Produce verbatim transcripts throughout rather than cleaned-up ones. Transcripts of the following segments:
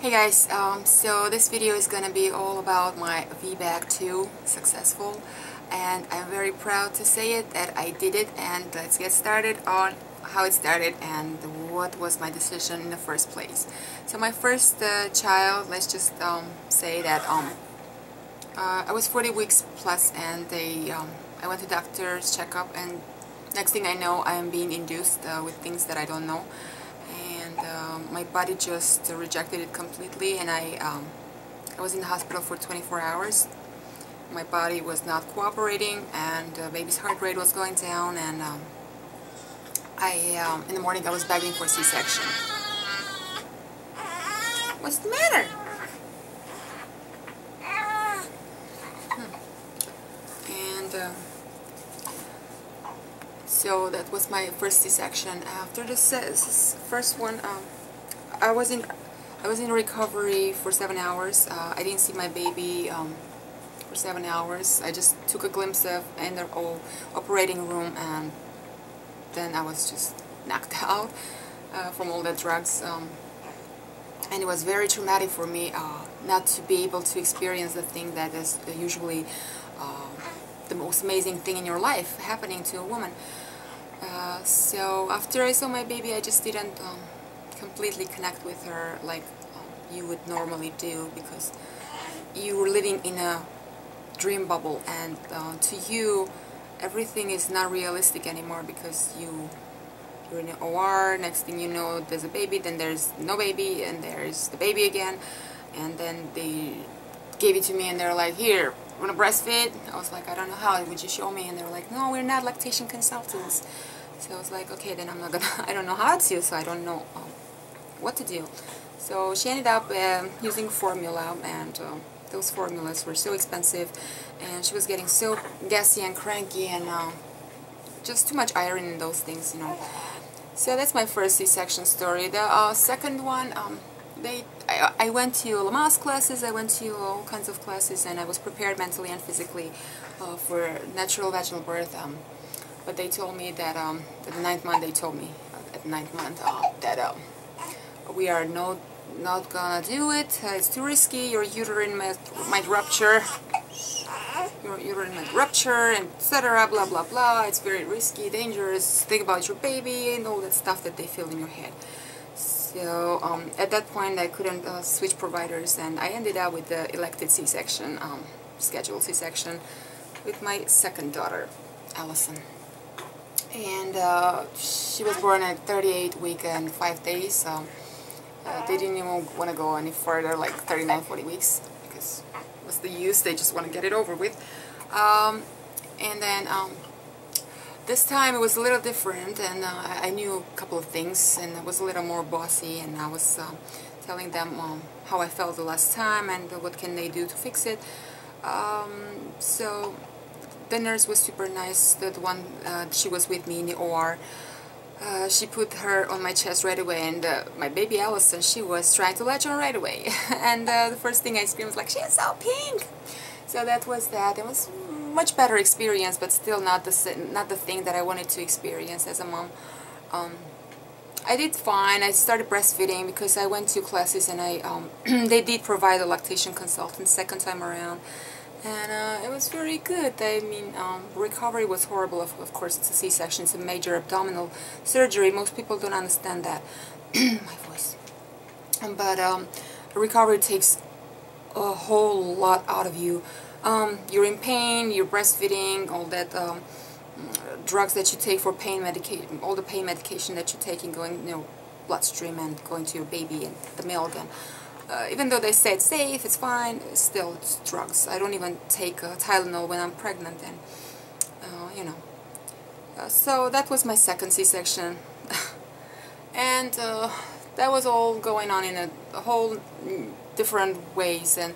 Hey guys, um, so this video is gonna be all about my V BAC two successful, and I'm very proud to say it that I did it. And let's get started on how it started and what was my decision in the first place. So my first uh, child, let's just um, say that um, uh, I was forty weeks plus, and they um, I went to doctor's checkup, and next thing I know I'm being induced uh, with things that I don't know. Um, my body just rejected it completely, and I um, I was in the hospital for twenty-four hours. My body was not cooperating, and uh, baby's heart rate was going down, and um, I um, in the morning I was begging for C section. What's the matter? Hmm. And uh, so that was my first C section. After the first one, um, I was in I was in recovery for seven hours. Uh, I didn't see my baby um, for seven hours. I just took a glimpse of in the old operating room, and then I was just knocked out uh, from all the drugs. Um, and it was very traumatic for me uh, not to be able to experience the thing that is usually uh, the most amazing thing in your life happening to a woman. Uh, so after I saw my baby, I just didn't um, completely connect with her like um, you would normally do, because you were living in a dream bubble, and uh, to you everything is not realistic anymore, because you, you're in an O R, next thing you know there's a baby, then there's no baby, and there's the baby again, and then they gave it to me and they're like, here, want to breastfeed? I was like, I don't know how, would you show me? And they were like, no, we're not lactation consultants. So I was like, okay, then I'm not gonna, I don't know how to, so I don't know um, what to do. So she ended up uh, using formula, and um, those formulas were so expensive, and she was getting so gassy and cranky, and uh, just too much iron in those things, you know. So that's my first C section story. The uh, second one, um, They, I, I went to Lamaze classes, I went to all kinds of classes, and I was prepared mentally and physically uh, for natural vaginal birth. Um, but they told me that um, at the ninth month, they told me uh, at the ninth month uh, that um, we are no, not gonna do it, uh, it's too risky, your uterine might, might rupture, your uterine might rupture, and et cetera, blah blah blah, it's very risky, dangerous, think about your baby, and all that stuff that they feel in your head. So um, at that point I couldn't uh, switch providers, and I ended up with the elected C section, um, scheduled C section, with my second daughter, Allison. And uh, she was born at thirty-eight weeks and five days. Um, uh, they didn't even want to go any further, like thirty-nine, forty weeks, because what's the use? They just want to get it over with. Um, and then um, this time it was a little different, and uh, I knew a couple of things, and I was a little more bossy, and I was uh, telling them um, how I felt the last time and what can they do to fix it. Um, so the nurse was super nice, the one uh, she was with me in the O R. Uh, she put her on my chest right away, and uh, my baby Allison, she was trying to latch on right away. And uh, the first thing I screamed was like, she's so pink! So that was that. It was much better experience, but still not the not the thing that I wanted to experience as a mom. Um, I did fine. I started breastfeeding because I went to classes, and I um, they did provide a lactation consultant second time around, and uh, it was very good. I mean, um, recovery was horrible. Of, of course, it's a C section. It's a major abdominal surgery. Most people don't understand that. My voice. But um, recovery takes a whole lot out of you. Um, you're in pain, you're breastfeeding, all that um, drugs that you take for pain medication, all the pain medication that you're taking going, you know, bloodstream and going to your baby and the milk. And uh, even though they say it's safe, it's fine, still it's drugs. I don't even take uh, Tylenol when I'm pregnant, and uh, you know. Uh, so that was my second C section, and uh, that was all going on in a, a whole different ways. And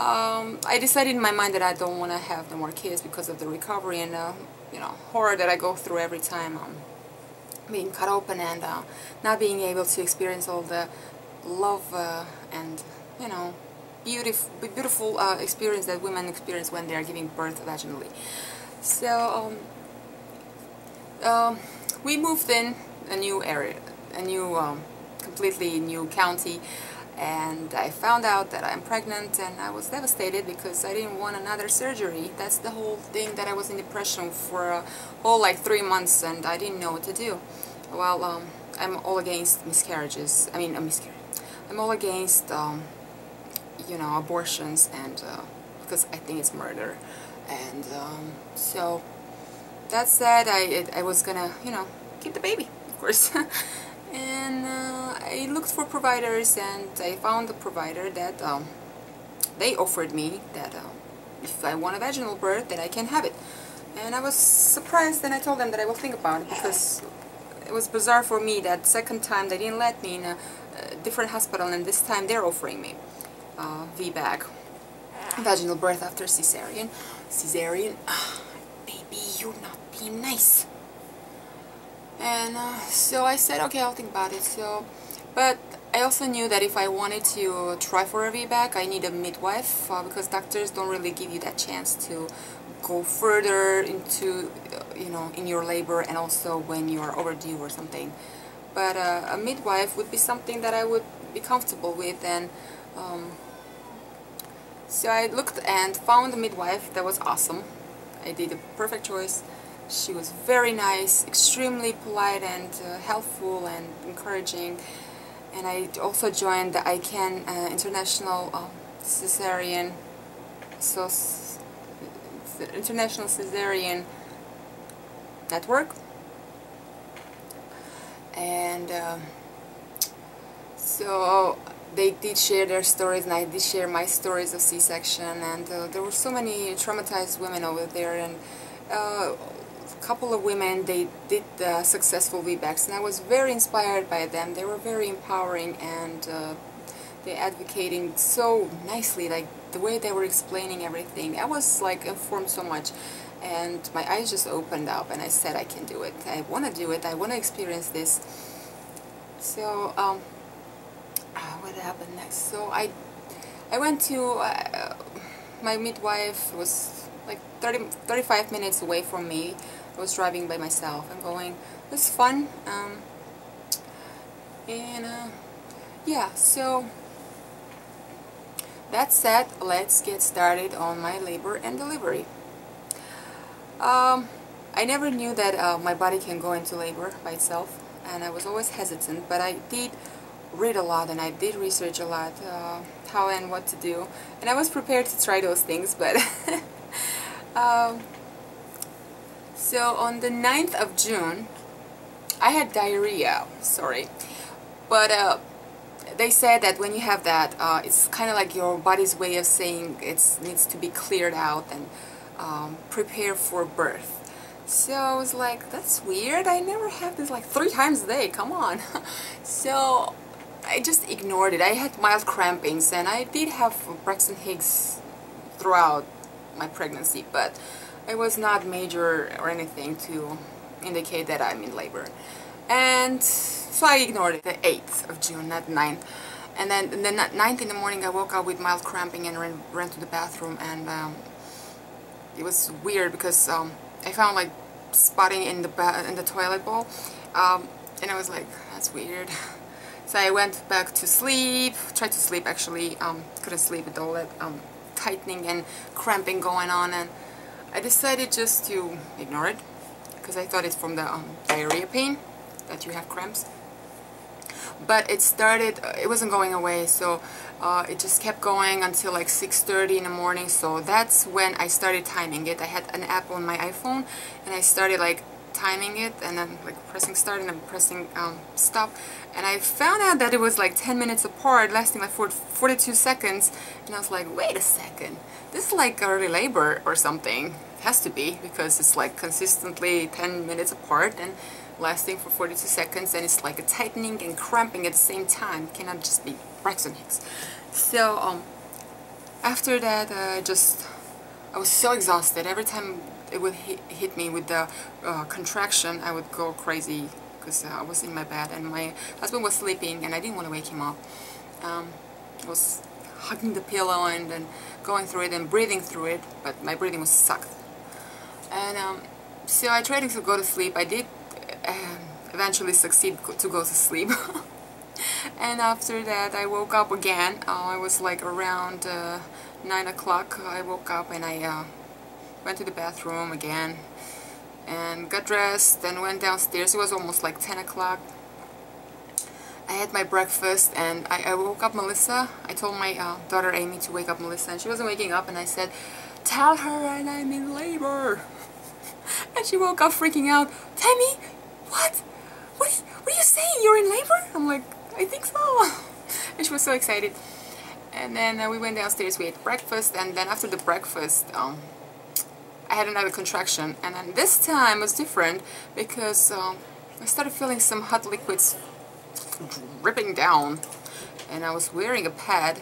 Um, I decided in my mind that I don't want to have no more kids because of the recovery and uh, you know, horror that I go through every time um, being cut open and uh, not being able to experience all the love uh, and, you know, beautiful, beautiful uh, experience that women experience when they are giving birth vaginally. So um, um, we moved in a new area, a new, um, completely new county. and I found out that I'm pregnant, and I was devastated because I didn't want another surgery. That's the whole thing, that I was in depression for a whole like three months and I didn't know what to do. Well, um, I'm all against miscarriages, I mean a miscarriage. I'm all against, um, you know, abortions, and uh, because I think it's murder. And um, so that said, I, I was gonna, you know, keep the baby, of course. And uh, I looked for providers, and I found a provider that um, they offered me that um, if I want a vaginal birth, that I can have it. And I was surprised, and I told them that I will think about it, because it was bizarre for me that second time they didn't let me in a, a different hospital, and this time they're offering me uh, V BAC, vaginal birth after cesarean. Cesarean, oh, baby, you're not being nice. And uh, so I said, okay, I'll think about it. So, but I also knew that if I wanted to try for a V BAC, I need a midwife, uh, because doctors don't really give you that chance to go further into, uh, you know, in your labor, and also when you are overdue or something. But uh, a midwife would be something that I would be comfortable with, and um, so I looked and found a midwife that was awesome. I did a perfect choice. She was very nice, extremely polite, and uh, helpful and encouraging. And I also joined the ICANN uh, International uh, Cesarean, so International Cesarean Network. And uh, so they did share their stories, and I did share my stories of C-section. And uh, there were so many traumatized women over there, and. Uh, couple of women, they did uh, successful V BACs, and I was very inspired by them. They were very empowering, and uh, they advocating so nicely, like the way they were explaining everything. I was like informed so much, and my eyes just opened up, and I said, I can do it. I want to do it. I want to experience this. So um, what happened next? So I I went to uh, my midwife was like thirty, thirty-five minutes away from me. I was driving by myself and going, it was fun, um, and uh, yeah, so that said, let's get started on my labor and delivery. Um, I never knew that uh, my body can go into labor by itself, and I was always hesitant, but I did read a lot, and I did research a lot, uh, how and what to do, and I was prepared to try those things, but um, so on the ninth of June, I had diarrhea, sorry, but uh, they said that when you have that, uh, it's kind of like your body's way of saying it needs to be cleared out and um, prepare for birth. So I was like, that's weird, I never have this like three times a day, come on. So I just ignored it. I had mild crampings, and I did have Braxton Hicks throughout my pregnancy, but it was not major or anything to indicate that I'm in labor. And so I ignored it, the eighth of June, not ninth. And then the ninth in the morning, I woke up with mild cramping and ran, ran to the bathroom, and um, it was weird because um, I found like spotting in the, ba in the toilet bowl, um, and I was like, that's weird. So I went back to sleep, tried to sleep actually, um, couldn't sleep with all that um, tightening and cramping going on, and I decided just to ignore it, because I thought it's from the um, diarrhea pain that you have cramps. But it started, it wasn't going away, so uh, it just kept going until like six thirty in the morning. So that's when I started timing it. I had an app on my iPhone, and I started like timing it, and then like pressing start, and I'm pressing um, stop. And I found out that it was like ten minutes apart, lasting like forty-two seconds, and I was like, wait a second, this is like early labor or something. It has to be, because it's like consistently ten minutes apart and lasting for forty-two seconds, and it's like a tightening and cramping at the same time. It cannot just be Braxton Hicks. So um, after that, uh, just I was so exhausted. Every time it would hit, hit me with the uh, contraction, I would go crazy, because uh, I was in my bed, and my husband was sleeping, and I didn't want to wake him up. Um, I was hugging the pillow and then going through it and breathing through it, but my breathing was sucked. And um, so I tried to go to sleep. I did um, eventually succeed to go to sleep. And after that I woke up again. uh, I was like around uh, nine o'clock I woke up, and I uh, went to the bathroom again and got dressed and went downstairs. It was almost like ten o'clock. I had my breakfast and I, I woke up Melissa. I told my uh, daughter Amy to wake up Melissa, and she wasn't waking up, and I said, tell her and I'm in labor. And she woke up freaking out. Tammy, what? What are, you, what are you saying? You're in labor? I'm like, I think so. And she was so excited. And then uh, we went downstairs, we ate breakfast, and then after the breakfast, um, I had another contraction. And then this time was different because um, I started feeling some hot liquids dripping down, and I was wearing a pad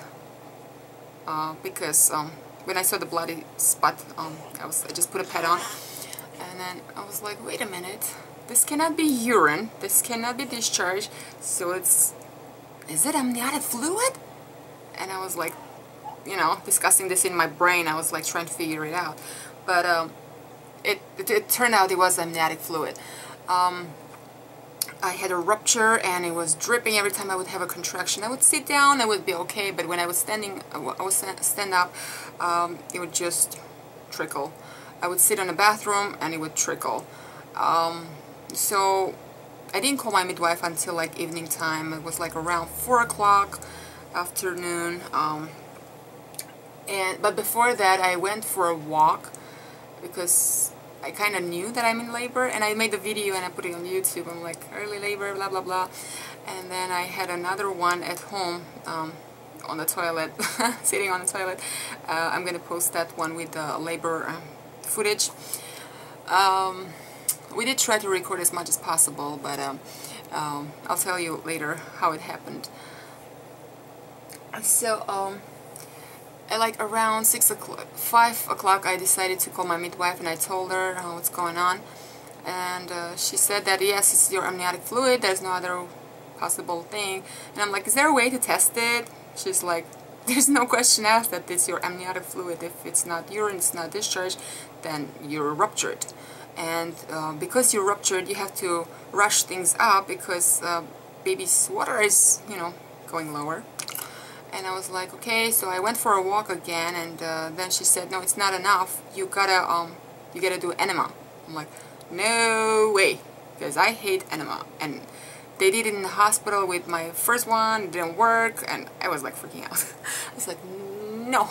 uh, because um, when I saw the bloody spot, um, I was I just put a pad on, and then I was like, wait a minute, this cannot be urine, this cannot be discharge, so it's, is it amniotic fluid? And I was like, you know, discussing this in my brain, I was like trying to figure it out, but um, it, it, it turned out it was amniotic fluid. Um, I had a rupture and it was dripping every time I would have a contraction. I would sit down, I would be okay, but when I was standing, I would stand up, um, it would just trickle. I would sit on a bathroom and it would trickle. Um, so I didn't call my midwife until like evening time. It was like around four o'clock afternoon. Um, and but before that I went for a walk because I kind of knew that I'm in labor, and I made the video and I put it on YouTube. I'm like, early labor, blah blah blah. And then I had another one at home, um, on the toilet, sitting on the toilet. Uh, I'm gonna post that one with the uh, labor uh, footage. Um, we did try to record as much as possible, but um, um, I'll tell you later how it happened. So. Um, At like around six o'clock, five o'clock, I decided to call my midwife, and I told her oh, what's going on, and uh, she said that yes, it's your amniotic fluid, there's no other possible thing. And I'm like, is there a way to test it? She's like, there's no question asked that it's your amniotic fluid. If it's not urine, it's not discharge, then you're ruptured, and uh, because you're ruptured, you have to rush things up because uh, baby's water is, you know, going lower. And I was like, okay, so I went for a walk again, and uh, then she said, no, it's not enough, you gotta um, you gotta do enema. I'm like, no way, because I hate enema, and they did it in the hospital with my first one, it didn't work, and I was like freaking out. I was like, no.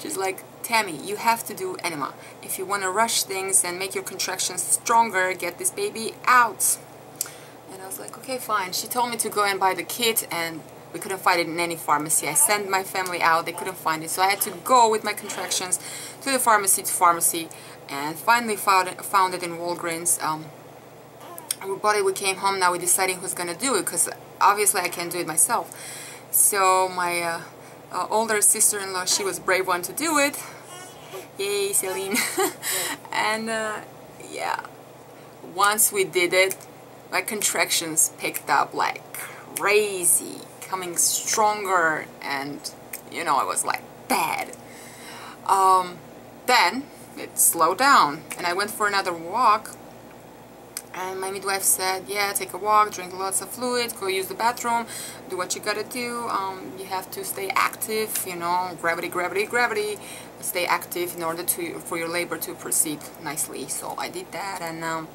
She's like, Tammy, you have to do enema if you want to rush things and make your contractions stronger, get this baby out. And I was like, okay, fine. She told me to go and buy the kit, and we couldn't find it in any pharmacy. I sent my family out, they couldn't find it, so I had to go with my contractions to the pharmacy to pharmacy, and finally found it, found it in Walgreens. Um, we bought it, we came home, now we're deciding who's gonna do it, because obviously I can't do it myself. So my uh, uh, older sister-in-law, she was brave one to do it. Yay, Celine. And uh, yeah, once we did it, my contractions picked up like crazy, coming stronger, and you know, I was like, bad. Um, then it slowed down, and I went for another walk, and my midwife said, yeah, take a walk, drink lots of fluid, go use the bathroom, do what you gotta do. Um, you have to stay active, you know, gravity, gravity, gravity, stay active in order to for your labor to proceed nicely. So I did that, and um,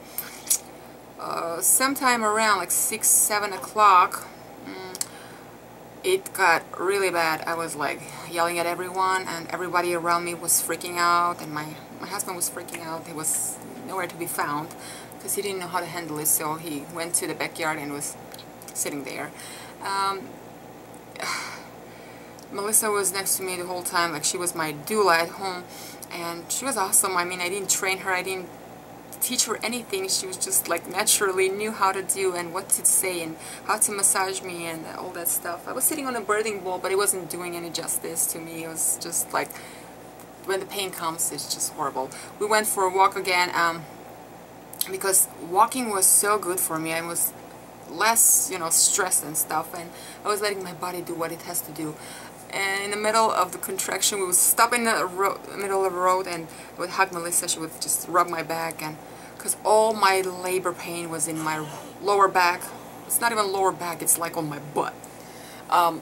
uh, sometime around like six, seven o'clock, it got really bad. I was like yelling at everyone, and everybody around me was freaking out, and my, my husband was freaking out. He was nowhere to be found because he didn't know how to handle it, so he went to the backyard and was sitting there. Um, Melissa was next to me the whole time, like she was my doula at home, and she was awesome. I mean, I didn't train her, I didn't teach her anything. She was just like naturally knew how to do and what to say and how to massage me and all that stuff. I was sitting on a birthing ball, but it wasn't doing any justice to me. It was just like, when the pain comes, it's just horrible. We went for a walk again, um, because walking was so good for me. I was less, you know, stressed and stuff, and I was letting my body do what it has to do. And in the middle of the contraction, we would stop in the road, middle of the road, and I would hug Melissa. She would just rub my back, and because all my labor pain was in my lower back. It's not even lower back, it's like on my butt. um,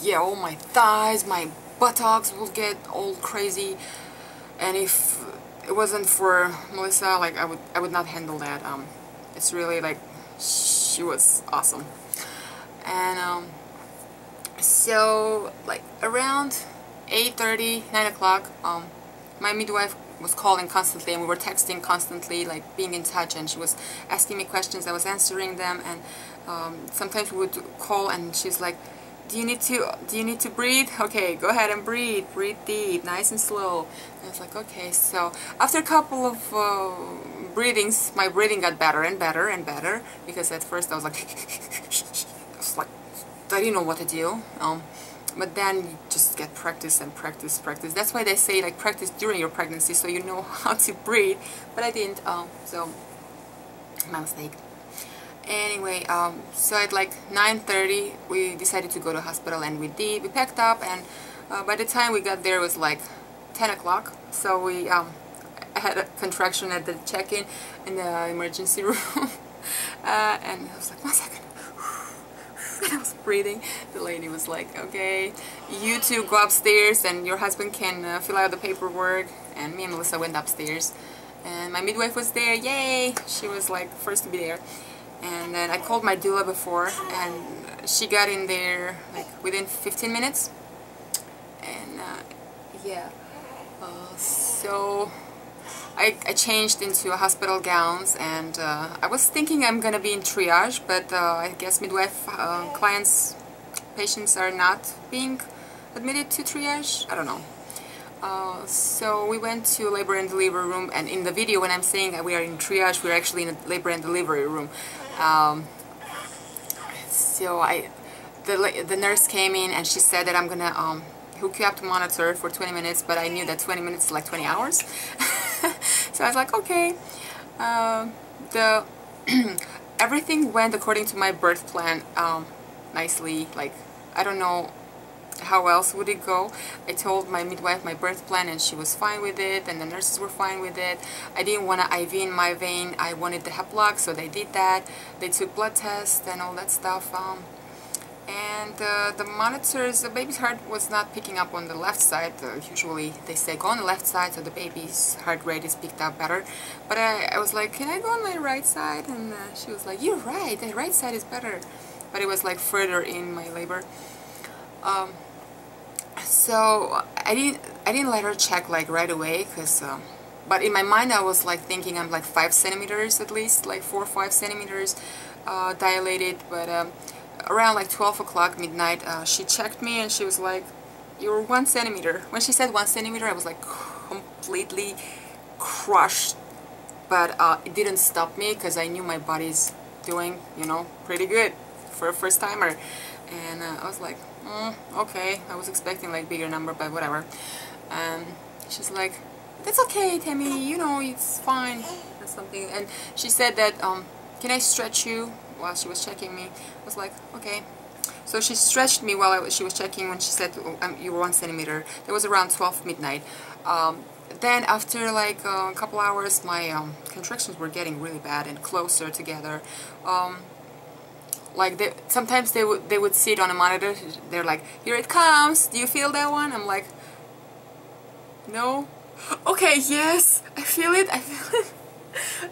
yeah, all my thighs, my buttocks will get all crazy, and if it wasn't for Melissa, like I would I would not handle that. Um, it's really like she was awesome. And um, so like around eight thirty, nine o'clock, um, my midwife was calling constantly, and we were texting constantly, like being in touch, and she was asking me questions, I was answering them, and um, sometimes we would call and she's like, do you need to do you need to breathe? Okay, go ahead and breathe, breathe deep, nice and slow. And I was like, okay. So after a couple of uh, breathings, my breathing got better and better and better, because at first I was like, I was like, I didn't know what to do. Um, But then you just get practice and practice, practice. That's why they say like practice during your pregnancy so you know how to breathe. But I didn't, um, so my mistake. Anyway, um, so at like nine thirty we decided to go to hospital, and we did. We packed up, and uh, by the time we got there it was like ten o'clock. So we um, had a contraction at the check-in in the emergency room, uh, and I was like, one second. I was breathing. The lady was like, okay, you two go upstairs and your husband can uh, fill out the paperwork. And me and Melissa went upstairs, and my midwife was there. Yay! She was like first to be there. And then I called my doula before, and she got in there like within fifteen minutes. And uh, yeah, uh, so I, I changed into hospital gowns, and uh, I was thinking I'm gonna be in triage, but uh, I guess midwife uh, clients, patients are not being admitted to triage. I don't know. Uh, so we went to labor and delivery room, and in the video when I'm saying that we are in triage, we're actually in a labor and delivery room. Um, so I, the, the nurse came in, and she said that I'm gonna um, hook you up to monitor for twenty minutes, but I knew that twenty minutes is like twenty hours. So I was like, okay. Uh, the everything went according to my birth plan, um, nicely. Like, I don't know how else would it go. I told my midwife my birth plan, and she was fine with it, and the nurses were fine with it. I didn't want an I V in my vein. I wanted the HEPLOC, so they did that. They took blood tests and all that stuff. Um, and uh, the monitors, the baby's heart was not picking up on the left side. Uh, usually they say go on the left side so the baby's heart rate is picked up better, but I, I was like, can I go on my right side? And uh, she was like, you're right, the right side is better, but it was like further in my labor. Um, so I didn't I didn't let her check like right away, because uh, but in my mind I was like thinking I'm like five centimeters at least, like four or five centimeters uh, dilated. But um, around like twelve o'clock midnight, uh, she checked me, and she was like, you're one centimeter. When she said one centimeter, I was like completely crushed, but uh, it didn't stop me, because I knew my body's doing, you know, pretty good for a first timer. And uh, I was like, mm, okay, I was expecting like bigger number, but whatever. Um, she's like, that's okay, Tammy, you know, it's fine, or something. And she said that, um, can I stretch you? While she was checking me, I was like, okay. So she stretched me while I was, she was checking, when she said, oh, um, you were one centimeter. That was around twelve midnight. Um, then after like uh, a couple hours, my um, contractions were getting really bad and closer together. Um, like they, sometimes they would they would see it on a monitor. They're like, here it comes. Do you feel that one? I'm like, no. Okay, yes, I feel it. I feel it.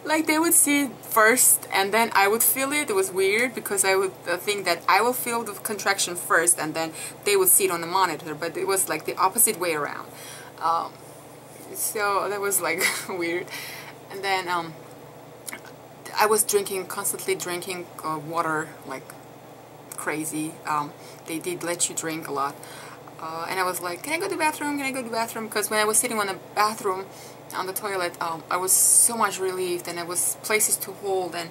Like they would see it first, and then I would feel it. It was weird, because I would think that I will feel the contraction first, and then they would see it on the monitor, but it was like the opposite way around. Um, so that was like weird. And then um, I was drinking, constantly drinking uh, water like crazy. Um, they did let you drink a lot. Uh, and I was like, can I go to the bathroom? Can I go to the bathroom? Because when I was sitting on the bathroom, on the toilet, um, I was so much relieved, and I was places to hold, and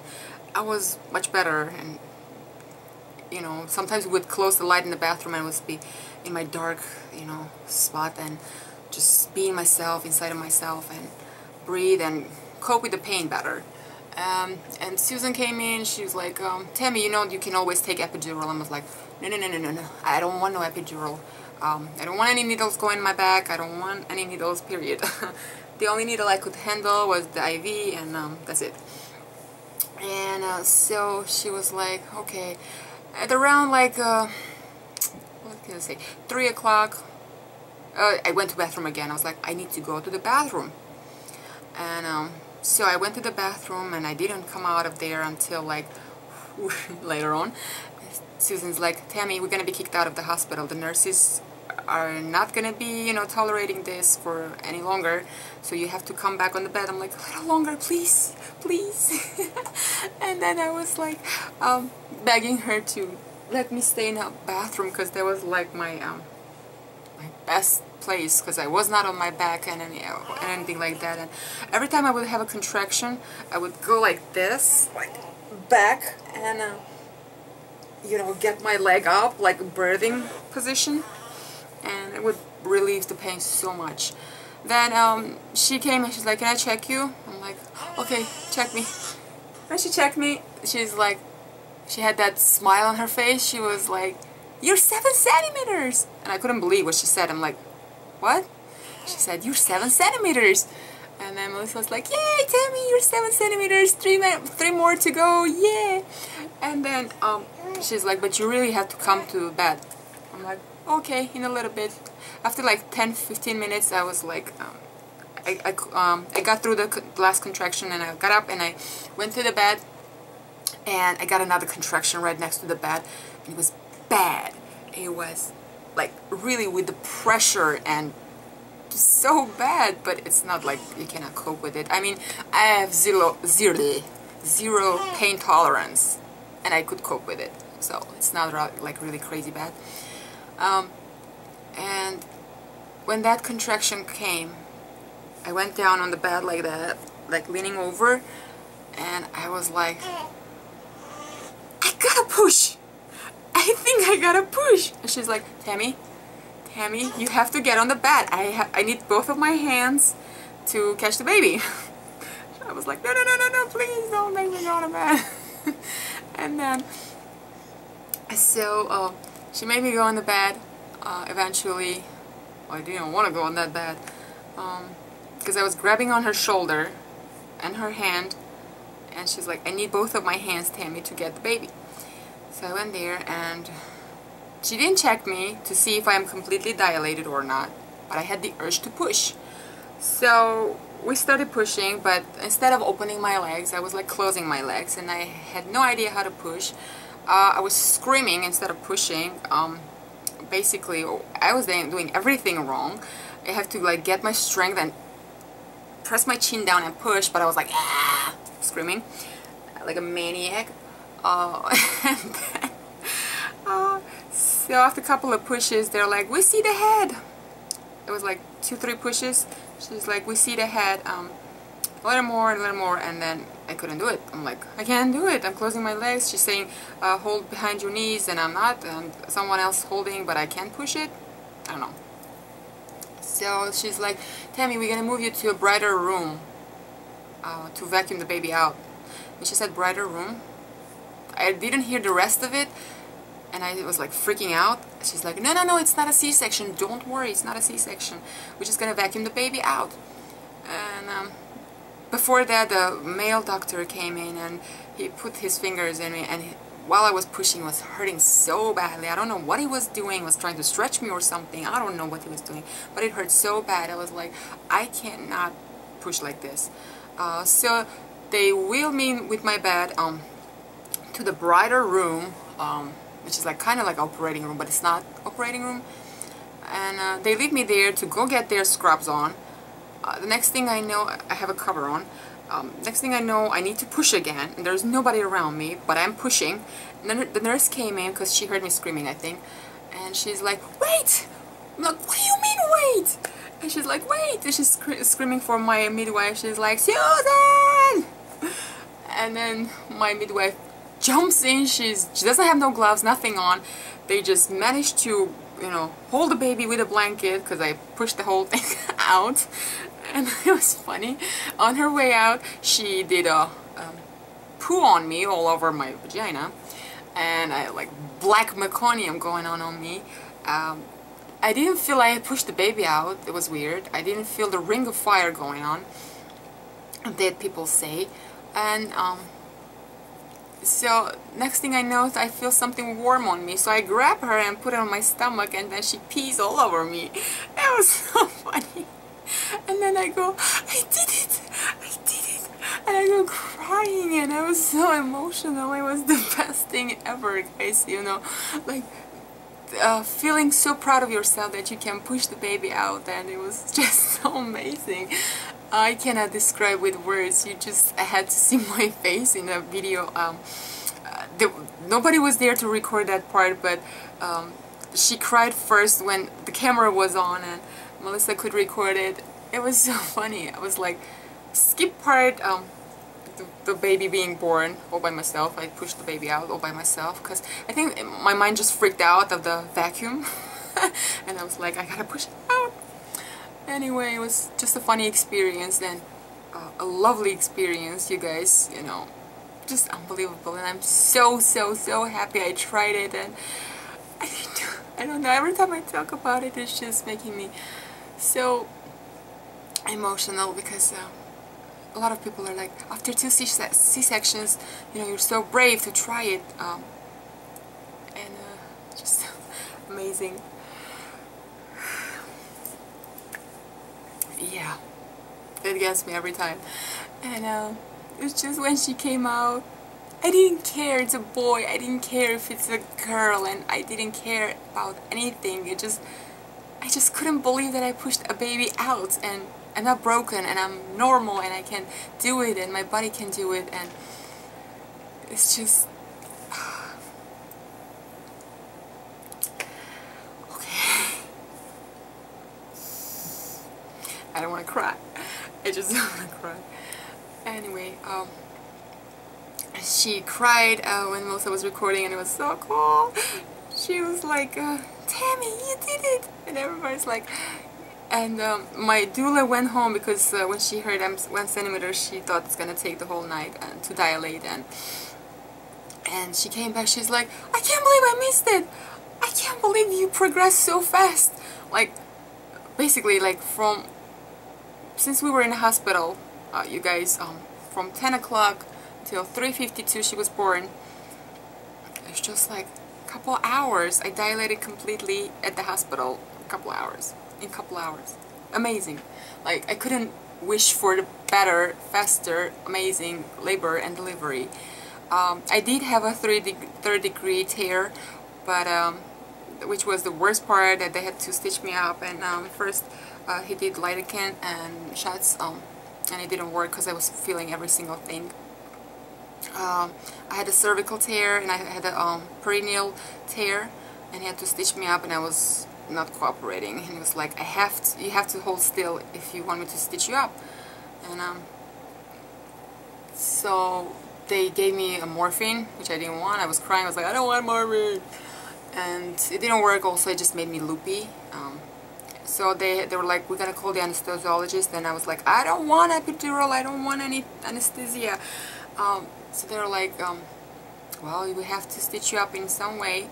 I was much better. And you know, sometimes we would close the light in the bathroom, and I would be in my dark, you know, spot, and just being myself, inside of myself, and breathe and cope with the pain better. Um, and Susan came in. She was like, um, Tammy, you know, you can always take epidural. And I was like, no, no, no, no, no, no, I don't want no epidural. Um, I don't want any needles going in my back. I don't want any needles, period. The only needle I could handle was the I V, and um, that's it. And uh, so she was like, okay. At around like uh, what did I say, three o'clock, uh, I went to the bathroom again. I was like, I need to go to the bathroom. And um, so I went to the bathroom and I didn't come out of there until like later on. Susan's like, Tammy, we're gonna be kicked out of the hospital. The nurses are not gonna be, you know, tolerating this for any longer, so you have to come back on the bed. I'm like, a little longer, please, please. And then I was like um, begging her to let me stay in her bathroom, because that was like my um, my best place, because I was not on my back and, any, and anything like that. And every time I would have a contraction, I would go like this, like back, and uh, you know, get my leg up, like breathing position, and it would relieve the pain so much. Then um, she came and she's like, can I check you? I'm like, okay, check me. And she checked me. She's like, she had that smile on her face. She was like, you're seven centimeters. And I couldn't believe what she said. I'm like, what? She said, you're seven centimeters. And then Melissa was like, yay, Tammy, you're seven centimeters, three, three more to go, yeah. And then um, she's like, but you really have to come to bed. I'm like, okay, in a little bit. After like ten fifteen minutes, I was like, um, I, I, um, I got through the last contraction, and I got up and I went to the bed, and I got another contraction right next to the bed. It was bad. It was like really with the pressure and so bad, but it's not like you cannot cope with it. I mean, I have zero, zero, zero pain tolerance, and I could cope with it, so it's not like really crazy bad. Um, and when that contraction came, I went down on the bed like that, like leaning over, and I was like, I gotta push. I think I gotta push. And she's like, Tammy, Tammy, you have to get on the bed. I ha I need both of my hands to catch the baby. I was like, no, no, no, no, no, please don't make me go on the bed. And then, so uh, she made me go on the bed. Uh, eventually, well, I didn't want to go on that bed, because um, I was grabbing on her shoulder and her hand, and she's like, I need both of my hands, Tammy, to get the baby. So I went there, and she didn't check me to see if I'm completely dilated or not, but I had the urge to push. So we started pushing, but instead of opening my legs, I was like closing my legs, and I had no idea how to push. Uh, I was screaming instead of pushing. Um, basically, I was doing everything wrong. I have to like get my strength and press my chin down and push, but I was like, ah, screaming like a maniac. Uh, and then, uh, so after a couple of pushes, they're like, we see the head. It was like two, three pushes. She's like, we see the head, um, a little more, and a little more, and then I couldn't do it. I'm like, I can't do it. I'm closing my legs. She's saying, uh, hold behind your knees, and I'm not, and someone else holding, but I can't push it. I don't know. So she's like, Tammy, we're going to move you to a brighter room uh, to vacuum the baby out. And she said, brighter room. I didn't hear the rest of it, and I was like freaking out. She's like, no, no, no, it's not a C-section, don't worry, it's not a C-section, we're just gonna vacuum the baby out. And um, before that, the male doctor came in, and he put his fingers in me, and he, while I was pushing, it was hurting so badly. I don't know what he was doing. He was trying to stretch me or something, I don't know what he was doing, but it hurt so bad. I was like, I cannot push like this. Uh, so they wheeled me with my bed um, to the brighter room, um, which is like kind of like operating room, but it's not operating room. And uh, they leave me there to go get their scrubs on. Uh, the next thing I know, I have a cover on. Um, next thing I know, I need to push again, and there's nobody around me, but I'm pushing. And then the nurse came in because she heard me screaming, I think, and she's like, wait! I'm like, what do you mean wait? And she's like, wait! And she's sc screaming for my midwife. She's like, Susan! And then my midwife jumps in. She's, she doesn't have no gloves, nothing on. They just managed to, you know, hold the baby with a blanket, because I pushed the whole thing out, and it was funny. On her way out, she did a um, poo on me all over my vagina, and I like black meconium going on on me. Um, I didn't feel I had pushed the baby out. It was weird. I didn't feel the ring of fire going on, that people say. And um, So next thing I know, I feel something warm on me, so I grab her and put her on my stomach, and then she pees all over me. It was so funny. And then I go, I did it, I did it, and I go crying, and I was so emotional. It was the best thing ever, guys, you know, like uh, feeling so proud of yourself that you can push the baby out, and it was just so amazing. I cannot describe with words. You just had to see my face in a video. Um, uh, the, nobody was there to record that part, but um, she cried first when the camera was on, and Melissa could record it. It was so funny. I was like, skip part, um, the, the baby being born all by myself. I pushed the baby out all by myself because I think my mind just freaked out of the vacuum, and I was like, I gotta push it out. Anyway, it was just a funny experience, and uh, a lovely experience, you guys, you know, just unbelievable. And I'm so, so, so happy I tried it, and I, I don't know, every time I talk about it, it's just making me so emotional, because uh, a lot of people are like, after two C-sections, you know, you're so brave to try it, um, and uh, just amazing. Yeah, that gets me every time. And uh, it's just when she came out, I didn't care it's a boy, I didn't care if it's a girl, and I didn't care about anything. It just, I just couldn't believe that I pushed a baby out, and I'm not broken, and I'm normal, and I can do it, and my body can do it, and it's just I don't want to cry. I just don't want to cry. Anyway, um, she cried uh, when Melissa was recording, and it was so cool. She was like, uh, Tammy, you did it! And everybody's like... And um, my doula went home because uh, when she heard I'm one centimeter, she thought it's going to take the whole night uh, to dilate. And, and she came back, she's like, I can't believe I missed it! I can't believe you progressed so fast! Like, basically, like, from... Since we were in the hospital, uh, you guys, um, from ten o'clock till three fifty-two she was born. It's just like a couple hours. I dilated completely at the hospital a couple hours. In a couple hours. Amazing. Like, I couldn't wish for the better, faster, amazing labor and delivery. Um, I did have a third-degree tear, but um, which was the worst part, that they had to stitch me up. And um, first uh, he did lidocaine and shots, um, and it didn't work because I was feeling every single thing. Um, I had a cervical tear, and I had a um, perineal tear, and he had to stitch me up, and I was not cooperating. And he was like, "I have to, you have to hold still if you want me to stitch you up." And um, so they gave me a morphine, which I didn't want. I was crying. I was like, "I don't want morphine." And it didn't work. Also, it just made me loopy. Um, so they they were like, we're gonna call the anesthesiologist, and I was like, I don't want epidural, I don't want any anesthesia. Um, so they were like, um, well, we have to stitch you up in some way,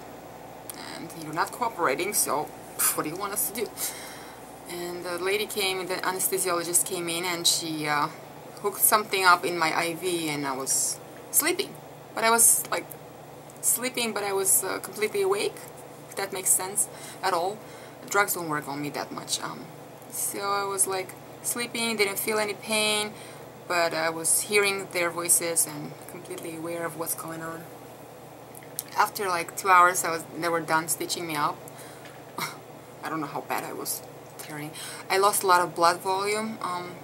and you're not cooperating. So what do you want us to do? And the lady came, and the anesthesiologist came in, and she uh, hooked something up in my I V, and I was sleeping, but I was like. Sleeping, but I was uh, completely awake, if that makes sense at all. Drugs don't work on me that much. Um, so I was like sleeping, didn't feel any pain, but I was hearing their voices and completely aware of what's going on. After like two hours, I was they were done stitching me up. I don't know how bad I was tearing. I lost a lot of blood volume, um,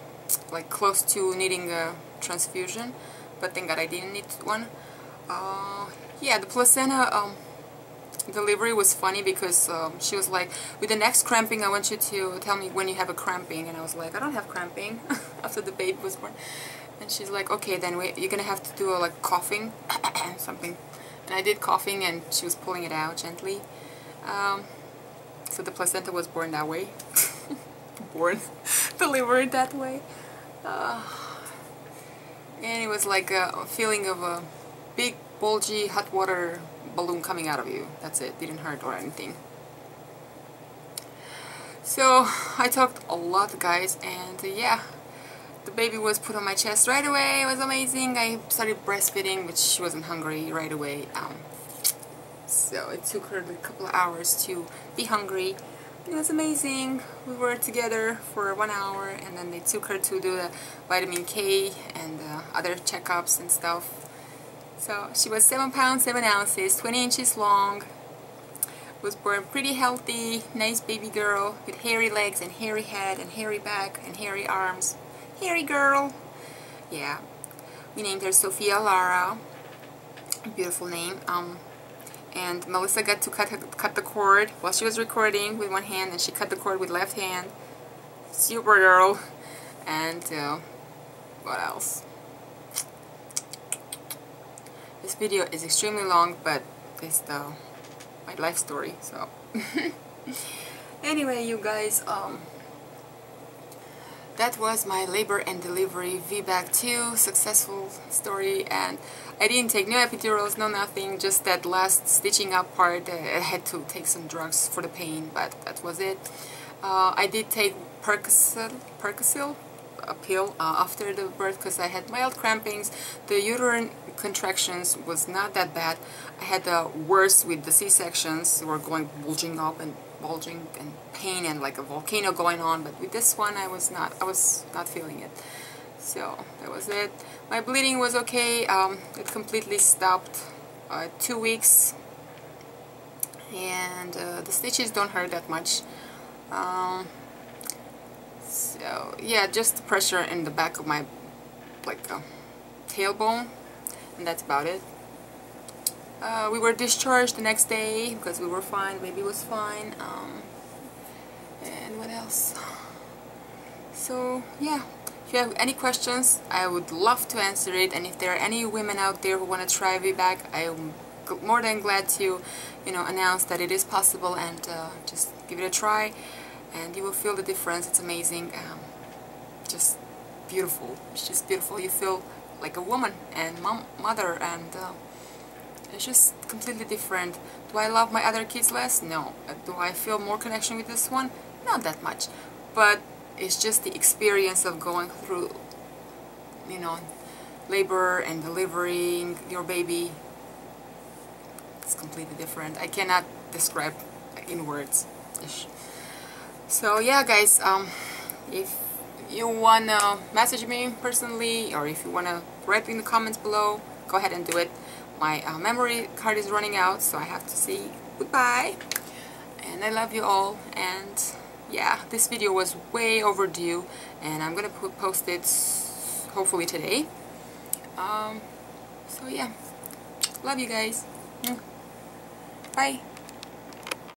like close to needing a transfusion, but thank God I didn't need one. Uh, Yeah, the placenta um, delivery was funny because um, she was like, with the next cramping, I want you to tell me when you have a cramping. And I was like, I don't have cramping after the baby was born. And she's like, okay, then we, you're going to have to do a, like coughing, something. And I did coughing, and she was pulling it out gently. Um, so the placenta was born that way. born, delivered that way. Uh, and it was like a, a feeling of a big, bulgy hot water balloon coming out of you. That's it. Didn't hurt or anything. So I talked a lot, guys, and uh, yeah, the baby was put on my chest right away. It was amazing. I started breastfeeding, which she wasn't hungry right away. Um, so it took her a couple of hours to be hungry. It was amazing. We were together for one hour and then they took her to do the vitamin K and uh, other checkups and stuff. So she was seven pounds, seven ounces, twenty inches long. Was born pretty healthy, nice baby girl with hairy legs and hairy head and hairy back and hairy arms. Hairy girl! Yeah. We named her Sophia Lara. Beautiful name. Um, and Melissa got to cut, her, cut the cord while she was recording with one hand, and she cut the cord with left hand. Super girl. And uh, what else? This video is extremely long, but it's the my life story, so anyway, you guys, um, that was my labor and delivery V BAC two successful story. And I didn't take no epidurals, no nothing, just that last stitching up part. I had to take some drugs for the pain, but that was it. uh, I did take Percocet, Percocet a pill uh, after the birth because I had mild crampings. The uterine contractions was not that bad. I had the worst with the C-sections. They were going bulging up and bulging and pain and like a volcano going on, but with this one I was not I was not feeling it. So that was it. My bleeding was okay. Um, it completely stopped uh, two weeks, and uh, the stitches don't hurt that much. Um, So yeah, just the pressure in the back of my like uh, tailbone, and that's about it. Uh, we were discharged the next day because we were fine. The baby was fine. Um, and what else? So yeah, if you have any questions, I would love to answer it. And if there are any women out there who want to try V BAC, I'm more than glad to, you know, announce that it is possible, and uh, just give it a try. And you will feel the difference. It's amazing. Um, just beautiful. It's just beautiful. You feel like a woman and mom, mother, and uh, it's just completely different. Do I love my other kids less? No. Do I feel more connection with this one? Not that much. But it's just the experience of going through, you know, labor and delivering your baby. It's completely different. I cannot describe in words. So yeah, guys, um, if you wanna message me personally, or if you wanna write in the comments below, go ahead and do it. My uh, memory card is running out, so I have to say goodbye. And I love you all. And yeah, this video was way overdue, and I'm gonna post it hopefully today. Um, so yeah, love you guys. Bye.